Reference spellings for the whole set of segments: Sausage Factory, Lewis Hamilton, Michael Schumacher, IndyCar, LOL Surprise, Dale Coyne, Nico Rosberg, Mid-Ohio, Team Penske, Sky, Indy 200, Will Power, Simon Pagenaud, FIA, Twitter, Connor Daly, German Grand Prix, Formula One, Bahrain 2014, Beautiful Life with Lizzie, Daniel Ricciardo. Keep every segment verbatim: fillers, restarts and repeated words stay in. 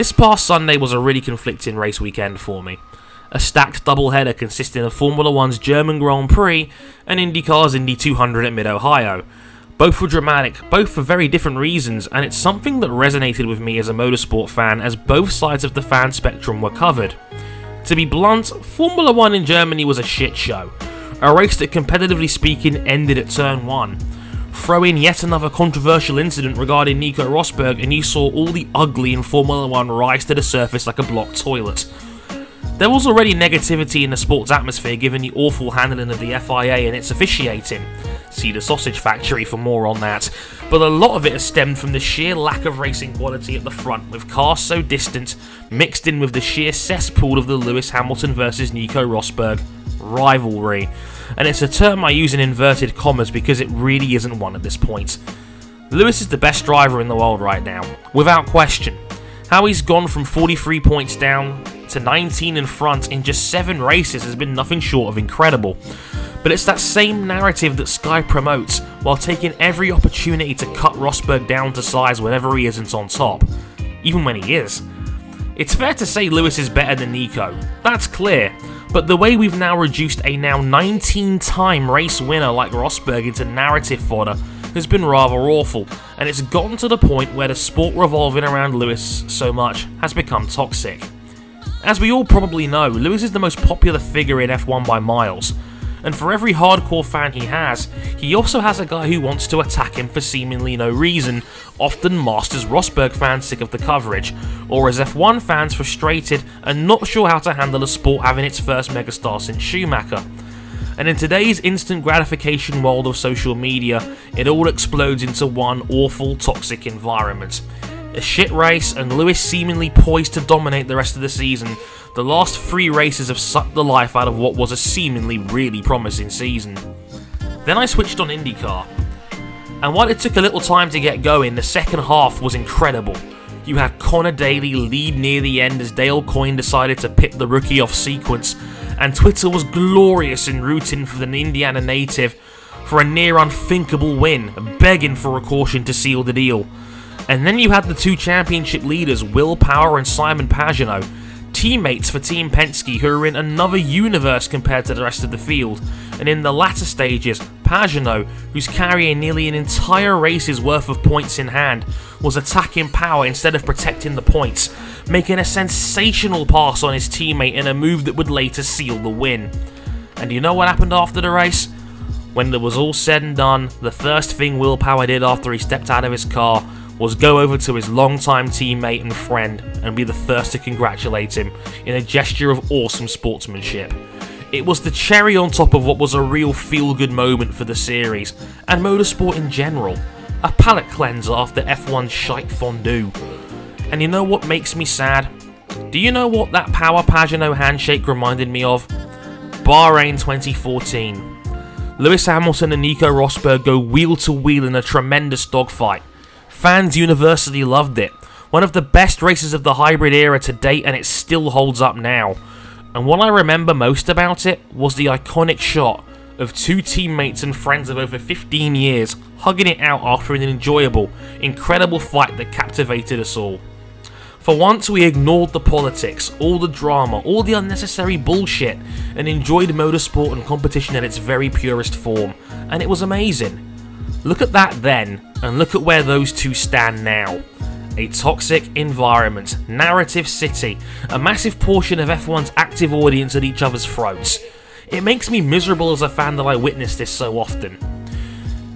This past Sunday was a really conflicting race weekend for me. A stacked doubleheader consisting of Formula One's German Grand Prix and IndyCar's Indy two hundred at Mid-Ohio. Both were dramatic, both for very different reasons, and it's something that resonated with me as a motorsport fan as both sides of the fan spectrum were covered. To be blunt, Formula One in Germany was a shit show. A race that, competitively speaking, ended at turn one. Throw in yet another controversial incident regarding Nico Rosberg and you saw all the ugly in Formula One rise to the surface like a blocked toilet. There was already negativity in the sport's atmosphere given the awful handling of the F I A and its officiating. See the Sausage Factory for more on that. But a lot of it has stemmed from the sheer lack of racing quality at the front, with cars so distant, mixed in with the sheer cesspool of the Lewis Hamilton versus Nico Rosberg rivalry. And it's a term I use in inverted commas because it really isn't one at this point. Lewis is the best driver in the world right now, without question. How he's gone from forty-three points down to nineteen in front in just seven races has been nothing short of incredible. But it's that same narrative that Sky promotes, while taking every opportunity to cut Rosberg down to size whenever he isn't on top, even when he is. It's fair to say Lewis is better than Nico, that's clear, but the way we've now reduced a now nineteen-time race winner like Rosberg into narrative fodder has been rather awful, and it's gotten to the point where the sport revolving around Lewis so much has become toxic. As we all probably know, Lewis is the most popular figure in F one by miles, and for every hardcore fan he has, he also has a guy who wants to attack him for seemingly no reason, often masters Rosberg fans sick of the coverage, or as F one fans frustrated and not sure how to handle a sport having its first megastar since Schumacher. And in today's instant gratification world of social media, it all explodes into one awful, toxic environment. A shit race, and Lewis seemingly poised to dominate the rest of the season. The last three races have sucked the life out of what was a seemingly really promising season. Then I switched on IndyCar, and while it took a little time to get going, the second half was incredible. You had Connor Daly lead near the end as Dale Coyne decided to pit the rookie off sequence, and Twitter was glorious in rooting for the Indiana native for a near unthinkable win, begging for a caution to seal the deal. And then you had the two championship leaders, Will Power and Simon Pagenaud, teammates for Team Penske who are in another universe compared to the rest of the field, and in the latter stages, Pagenaud, who's carrying nearly an entire race's worth of points in hand, was attacking Power instead of protecting the points, making a sensational pass on his teammate in a move that would later seal the win. And you know what happened after the race? When it was all said and done, the first thing Will Power did after he stepped out of his car was go over to his longtime teammate and friend and be the first to congratulate him in a gesture of awesome sportsmanship. It was the cherry on top of what was a real feel-good moment for the series, and motorsport in general. A palate cleanser after F one's shite fondue. And you know what makes me sad? Do you know what that Power Pagenaud handshake reminded me of? Bahrain twenty fourteen. Lewis Hamilton and Nico Rosberg go wheel-to-wheel in a tremendous dogfight. Fans universally loved it, one of the best races of the hybrid era to date, and it still holds up now. And what I remember most about it was the iconic shot of two teammates and friends of over fifteen years hugging it out after an enjoyable, incredible fight that captivated us all. For once we ignored the politics, all the drama, all the unnecessary bullshit, and enjoyed motorsport and competition in its very purest form, and it was amazing. Look at that then, and look at where those two stand now. A toxic environment, narrative city, a massive portion of F one's active audience at each other's throats. It makes me miserable as a fan that I witness this so often.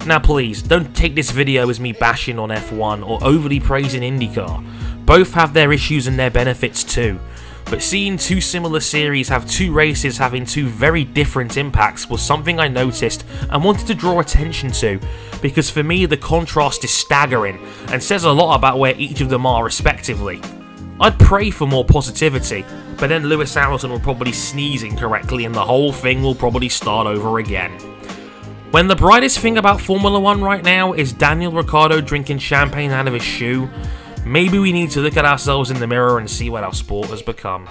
Now please, don't take this video as me bashing on F one or overly praising IndyCar. Both have their issues and their benefits too. But seeing two similar series have two races having two very different impacts was something I noticed and wanted to draw attention to, because for me the contrast is staggering and says a lot about where each of them are respectively. I'd pray for more positivity, but then Lewis Hamilton will probably sneeze incorrectly and the whole thing will probably start over again. When the brightest thing about Formula One right now is Daniel Ricciardo drinking champagne out of his shoe, maybe we need to look at ourselves in the mirror and see what our sport has become.